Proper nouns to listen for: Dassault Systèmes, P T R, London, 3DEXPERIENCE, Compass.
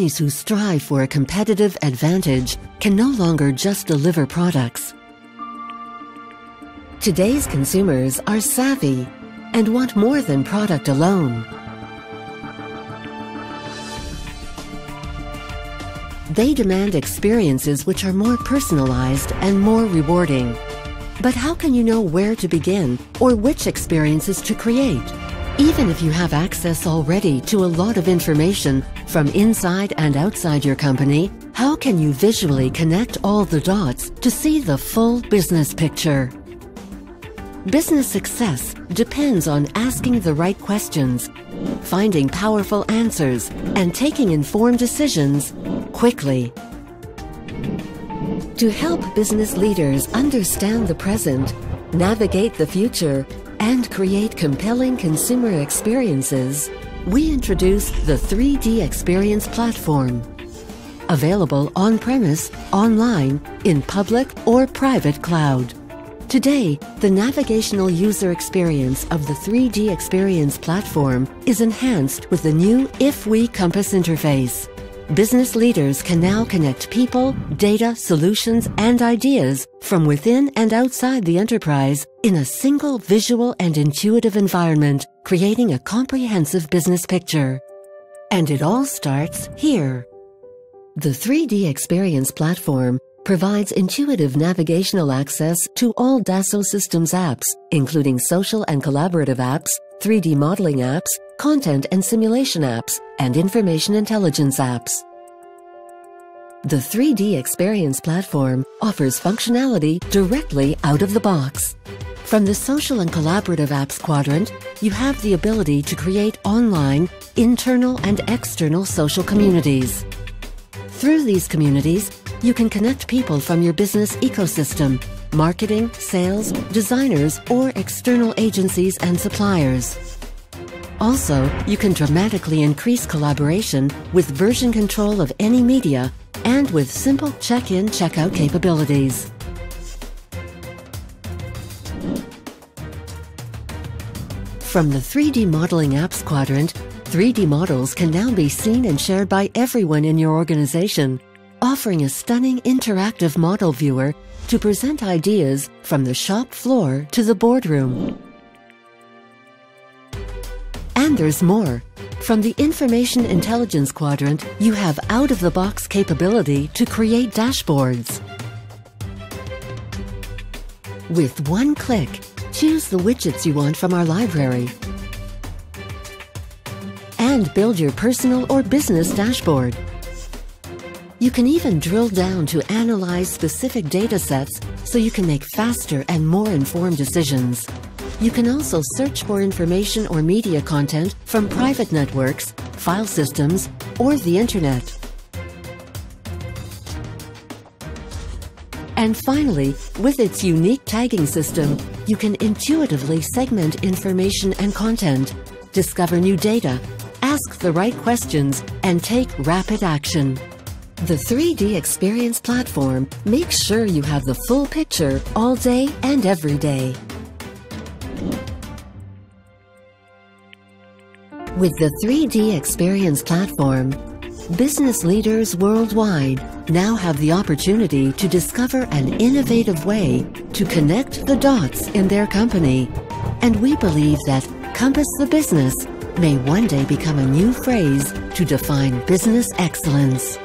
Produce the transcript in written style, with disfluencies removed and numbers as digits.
Companies who strive for a competitive advantage can no longer just deliver products. Today's consumers are savvy and want more than product alone. They demand experiences which are more personalized and more rewarding. But how can you know where to begin or which experiences to create? Even if you have access already to a lot of information from inside and outside your company, how can you visually connect all the dots to see the full business picture? Business success depends on asking the right questions, finding powerful answers, and taking informed decisions quickly. To help business leaders understand the present, navigate the future, and create compelling consumer experiences, we introduce the 3DEXPERIENCE platform. Available on-premise, online, in public or private cloud. Today, the navigational user experience of the 3DEXPERIENCE platform is enhanced with the new If We Compass interface. Business leaders can now connect people, data, solutions, and ideas from within and outside the enterprise in a single visual and intuitive environment, creating a comprehensive business picture. And it all starts here. The 3DEXPERIENCE platform provides intuitive navigational access to all Dassault Systems apps, including social and collaborative apps, 3D modeling apps, content and simulation apps, and information intelligence apps. The 3DEXPERIENCE platform offers functionality directly out of the box. From the social and collaborative apps quadrant, you have the ability to create online, internal and external social communities. Through these communities, you can connect people from your business ecosystem, marketing, sales, designers, or external agencies and suppliers. Also, you can dramatically increase collaboration with version control of any media and with simple check-in, check-out capabilities. From the 3D modeling apps quadrant, 3D models can now be seen and shared by everyone in your organization, offering a stunning interactive model viewer to present ideas from the shop floor to the boardroom. And there's more. From the Information Intelligence quadrant, you have out-of-the-box capability to create dashboards. With one click, choose the widgets you want from our library and build your personal or business dashboard. You can even drill down to analyze specific data sets so you can make faster and more informed decisions. You can also search for information or media content from private networks, file systems, or the internet. And finally, with its unique tagging system, you can intuitively segment information and content, discover new data, ask the right questions, and take rapid action. The 3DEXPERIENCE platform makes sure you have the full picture all day and every day. With the 3DEXPERIENCE platform, business leaders worldwide now have the opportunity to discover an innovative way to connect the dots in their company. And we believe that Compass the Business may one day become a new phrase to define business excellence.